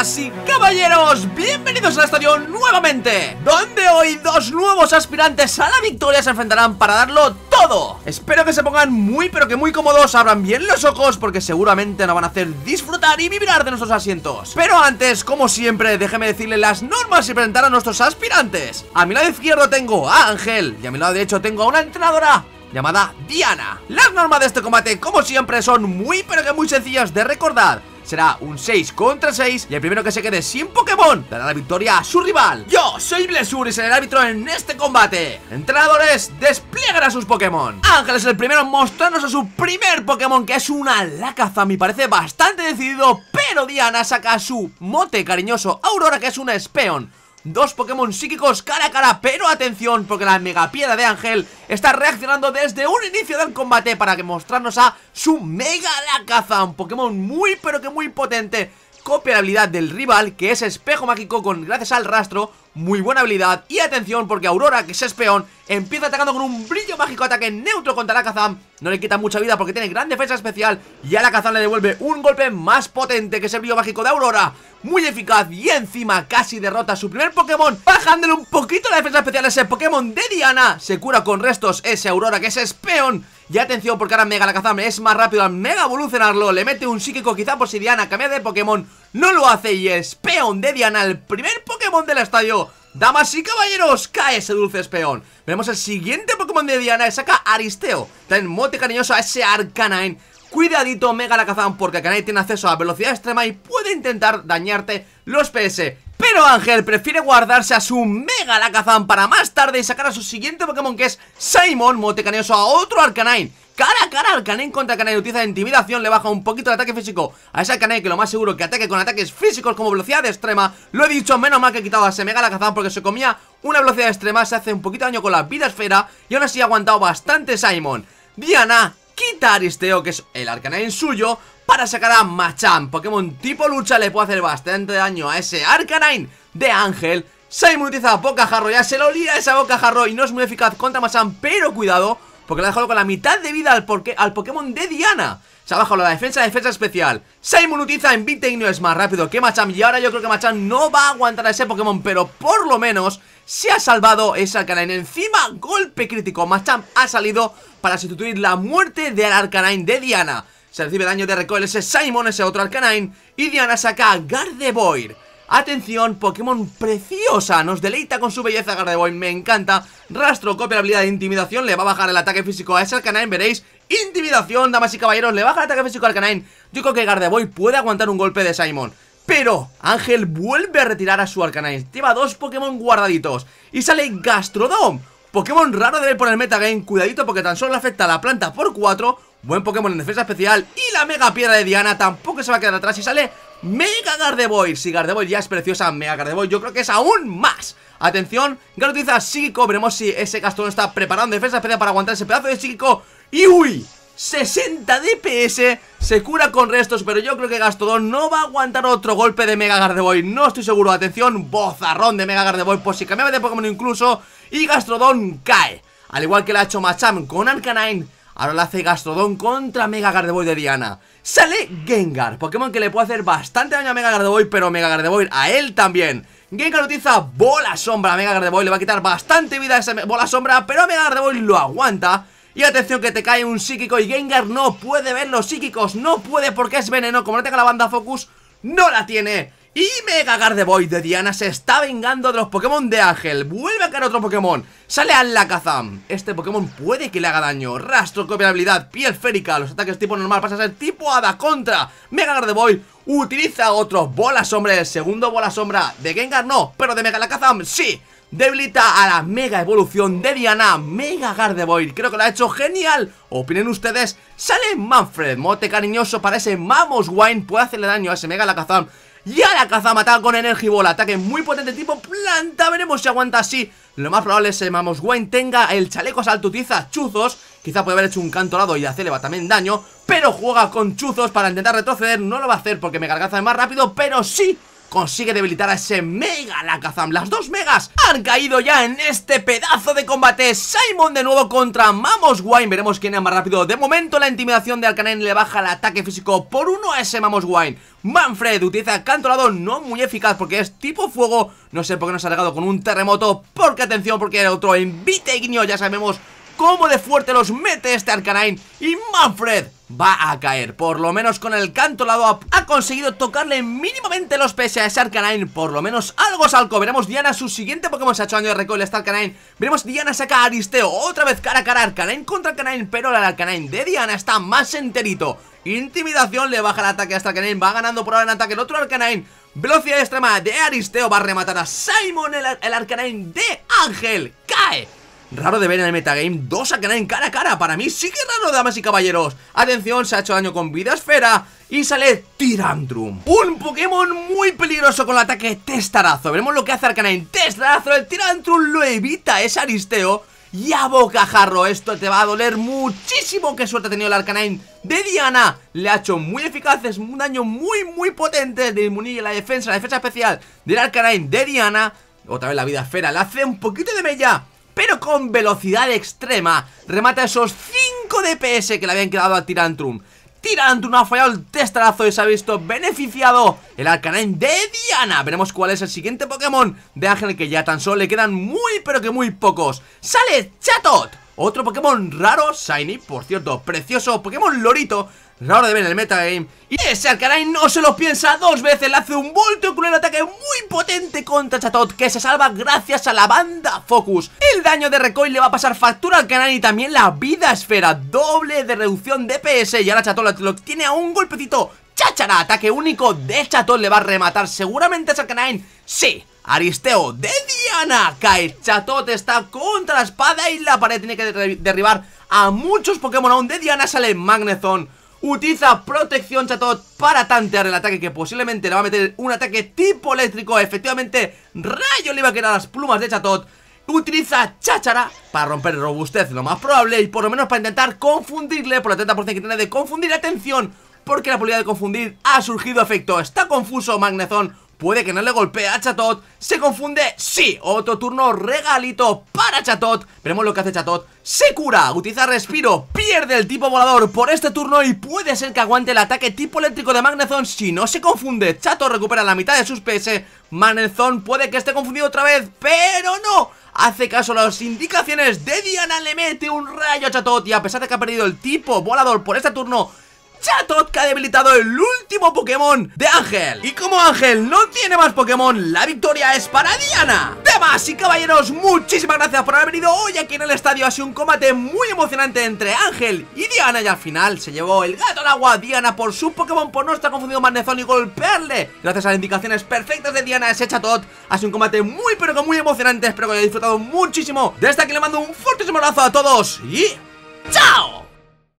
Damas y caballeros, bienvenidos al estadio nuevamente, donde hoy dos nuevos aspirantes a la victoria se enfrentarán para darlo todo. Espero que se pongan muy pero que muy cómodos, abran bien los ojos porque seguramente nos van a hacer disfrutar y vibrar de nuestros asientos. Pero antes, como siempre, déjeme decirle las normas y presentar a nuestros aspirantes. A mi lado izquierdo tengo a Ángel y a mi lado derecho tengo a una entrenadora llamada Diana. Las normas de este combate, como siempre, son muy pero que muy sencillas de recordar. Será un 6 contra 6 y el primero que se quede sin Pokémon dará la victoria a su rival. Yo soy Bl3sSuR y seré el árbitro en este combate. Entrenadores, despliegan a sus Pokémon. Ángel es el primero en mostrarnos a su primer Pokémon, que es un Alakazam y parece bastante decidido, pero Diana saca su mote cariñoso Aurora, que es un Espeon. Dos Pokémon psíquicos cara a cara, pero atención porque la Megapiedra de Ángel está reaccionando desde un inicio del combate para que mostrarnos a su Mega Alakazam, un Pokémon muy pero que muy potente, copia la habilidad del rival que es Espejo Mágico gracias al rastro, muy buena habilidad. Y atención porque Aurora, que es Espeón, empieza atacando con un brillo mágico, ataque neutro contra Alakazam, no le quita mucha vida porque tiene gran defensa especial y Alakazam le devuelve un golpe más potente que es el brillo mágico de Aurora. Muy eficaz y encima casi derrota a su primer Pokémon, bajándole un poquito la defensa especial a ese Pokémon de Diana. Se cura con restos ese Aurora, que es Espeon. Y atención porque ahora Mega Alakazam es más rápido al Mega evolucionarlo, le mete un psíquico quizá por si Diana cambia de Pokémon, no lo hace y Espeon de Diana, el primer Pokémon del estadio. Damas y caballeros, cae ese dulce Espeon. Vemos el siguiente Pokémon de Diana y saca Aristeo, trae mote cariñoso a ese Arcanine. Cuidadito Mega Alakazam porque Arcanine tiene acceso a velocidad extrema y puede intentar dañarte los PS, pero Ángel prefiere guardarse a su Mega Alakazam para más tarde y sacar a su siguiente Pokémon, que es Simon, mote cariñoso a otro Arcanine. Cara a cara Arcanine contra Arcanine, utiliza intimidación, le baja un poquito el ataque físico a ese Arcanine, que lo más seguro que ataque con ataques físicos como velocidad extrema. Lo he dicho, menos mal que he quitado a ese Mega Alakazam porque se comía una velocidad extrema, se hace un poquito de daño con la vida esfera y aún así ha aguantado bastante Simon. Diana quita a Aristeo, que es el Arcanine suyo, para sacar a Machamp, Pokémon tipo lucha, le puede hacer bastante daño a ese Arcanine de Ángel. Simon utiliza Bocajarro, ya se lo olía esa Bocajarro y no es muy eficaz contra Machamp, pero cuidado porque le ha dejado con la mitad de vida al Pokémon de Diana. Se ha bajado la defensa especial. Simon utiliza Invicta y no es más rápido que Machamp y ahora yo creo que Machamp no va a aguantar a ese Pokémon, pero por lo menos se ha salvado ese Arcanine. Encima, golpe crítico, Machamp ha salido para sustituir la muerte del Arcanine de Diana. Se recibe daño de recoil ese Simon, ese otro Arcanine, y Diana saca a Gardevoir. Atención, Pokémon preciosa, nos deleita con su belleza Gardevoir, me encanta. Rastro, copia la habilidad de intimidación, le va a bajar el ataque físico a ese Arcanine, veréis. Intimidación, damas y caballeros, le baja el ataque físico a Arcanine. Yo creo que Gardevoir puede aguantar un golpe de Simon, pero Ángel vuelve a retirar a su Arcanine. Lleva dos Pokémon guardaditos y sale Gastrodon, Pokémon raro debe poner metagame, cuidadito porque tan solo le afecta a la planta por 4. Buen Pokémon en defensa especial y la Mega Piedra de Diana tampoco se va a quedar atrás y sale Mega Gardevoir. Si Gardevoir ya es preciosa, Mega Gardevoir yo creo que es aún más. Atención, Garo utiliza Psíquico, veremos si ese Gastón está preparado en defensa especial para aguantar ese pedazo de Psíquico. Y uy, 60 DPS, se cura con restos, pero yo creo que Gastrodon no va a aguantar otro golpe de Mega Gardevoir, no estoy seguro. Atención, bozarrón de Mega Gardevoir por si cambiaba de Pokémon incluso, y Gastrodon cae, al igual que lo ha hecho Machamp con Arcanine. Ahora lo hace Gastrodon contra Mega Gardevoir de Diana. Sale Gengar, Pokémon que le puede hacer bastante daño a Mega Gardevoir, pero Mega Gardevoir a él también. Gengar utiliza Bola Sombra, Mega Gardevoir le va a quitar bastante vida a esa Bola Sombra, pero Mega Gardevoir lo aguanta. Y atención que te cae un psíquico y Gengar no puede ver los psíquicos, no puede porque es veneno, como no tenga la banda Focus, no la tiene. Y Mega Gardevoir de Diana se está vengando de los Pokémon de Ángel, vuelve a caer otro Pokémon, sale Alakazam, este Pokémon puede que le haga daño. Rastro, copia la habilidad, piel férica, los ataques tipo normal pasa a ser tipo hada contra Mega Gardevoir. Utiliza otro Bola Sombra, el segundo Bola Sombra de Gengar no, pero de Mega Alakazam sí. Debilita a la mega evolución de Diana, Mega Gardevoir, creo que lo ha hecho genial. Opinen ustedes. Sale Manfred, mote cariñoso para ese Mamoswine, puede hacerle daño a ese Mega Alakazam. Y Alakazam ataca con Energiball, ataque muy potente tipo planta, veremos si aguanta así. Lo más probable es que Mamoswine tenga el chaleco salto, utiliza chuzos, quizá puede haber hecho un cantorado y hacerle también daño, pero juega con chuzos para intentar retroceder, no lo va a hacer porque Mega Alakazam es más rápido, pero sí consigue debilitar a ese Mega Alakazam. Las dos megas han caído ya en este pedazo de combate. Simon de nuevo contra Mamoswine. Veremos quién es más rápido. De momento la intimidación de Arcanine le baja el ataque físico por 1 a ese Mamoswine. Manfred utiliza cantolado, no muy eficaz porque es tipo fuego. No sé por qué nos ha alargado con un terremoto, porque atención, porque el otro envite y guiño. Ya sabemos cómo de fuerte los mete este Arcanine, y Manfred va a caer. Por lo menos con el cantolado ha conseguido tocarle mínimamente los pies a ese Arcanine. Por lo menos algo salco. Veremos Diana, su siguiente Pokémon se ha hecho daño de recoil este Arcanine. Veremos Diana saca a Aristeo, otra vez cara a cara, Arcanine contra Arcanine, pero el Arcanine de Diana está más enterito. Intimidación le baja el ataque a este Arcanine, va ganando por ahora en ataque el otro Arcanine. Velocidad extrema de Aristeo, va a rematar a Simon, el Arcanine de Ángel cae. Raro de ver en el metagame, dos Arcanine cara a cara. Para mí sí que raro, damas y caballeros. Atención, se ha hecho daño con vida esfera y sale Tyrantrum, un Pokémon muy peligroso con el ataque Testarazo. Veremos lo que hace Arcanine. Testarazo, el Tyrantrum lo evita, es Aristeo, y a bocajarro. Esto te va a doler muchísimo. Qué suerte ha tenido el Arcanine de Diana, le ha hecho muy eficaz, es un daño muy muy potente. Disminuye la defensa especial del Arcanine de Diana. Otra vez la vida esfera, le hace un poquito de mella, pero con velocidad extrema remata esos 5 DPS que le habían quedado a Tyrantrum. Tyrantrum ha fallado el testarazo y se ha visto beneficiado el Arcanine de Diana. Veremos cuál es el siguiente Pokémon de Ángel, que ya tan solo le quedan muy pero que muy pocos. Sale Chatot, otro Pokémon raro, shiny, por cierto, precioso, Pokémon lorito, raro de ver en el metagame. Y ese Arcanine no se lo piensa dos veces, le hace un volteo con un ataque muy potente contra Chatot, que se salva gracias a la banda Focus. El daño de recoil le va a pasar factura al Arcanine, y también la vida esfera, doble de reducción de PS. Y ahora Chatot lo tiene a un golpecito. Cháchara, ataque único de Chatot, le va a rematar seguramente a Arcanine. Sí, Aristeo de Diana cae. Chatot está contra la espada y la pared, tiene que derribar a muchos Pokémon aún de Diana. Sale Magnezón, utiliza protección Chatot para tantear el ataque, que posiblemente le va a meter un ataque tipo eléctrico. Efectivamente, rayo le va a quedar a las plumas de Chatot. Utiliza cháchara para romper robustez, lo más probable, y por lo menos para intentar confundirle, por el 30% que tiene de confundir. Atención, porque la posibilidad de confundir ha surgido efecto. Está confuso Magnezón, puede que no le golpee a Chatot. Se confunde, sí, otro turno regalito para Chatot. Veremos lo que hace Chatot. Se cura, utiliza respiro, pierde el tipo volador por este turno y puede ser que aguante el ataque tipo eléctrico de Magnezón si no se confunde. Chatot recupera la mitad de sus PS. Magnezón puede que esté confundido otra vez, pero no hace caso a las indicaciones de Diana, le mete un rayo a Chatot, y a pesar de que ha perdido el tipo volador por este turno, Chatot que ha debilitado el último Pokémon de Ángel. Y como Ángel no tiene más Pokémon, la victoria es para Diana. Damas y caballeros, muchísimas gracias por haber venido hoy aquí en el estadio. Ha sido un combate muy emocionante entre Ángel y Diana, y al final se llevó el gato al agua. Diana por su Pokémon, por no estar confundido Magnezón y golpearle, gracias a las indicaciones perfectas de Diana, ese Chatot. Ha sido un combate muy pero que muy emocionante. Espero que hayáis disfrutado muchísimo. Desde aquí le mando un fuertísimo abrazo a todos y ¡chao!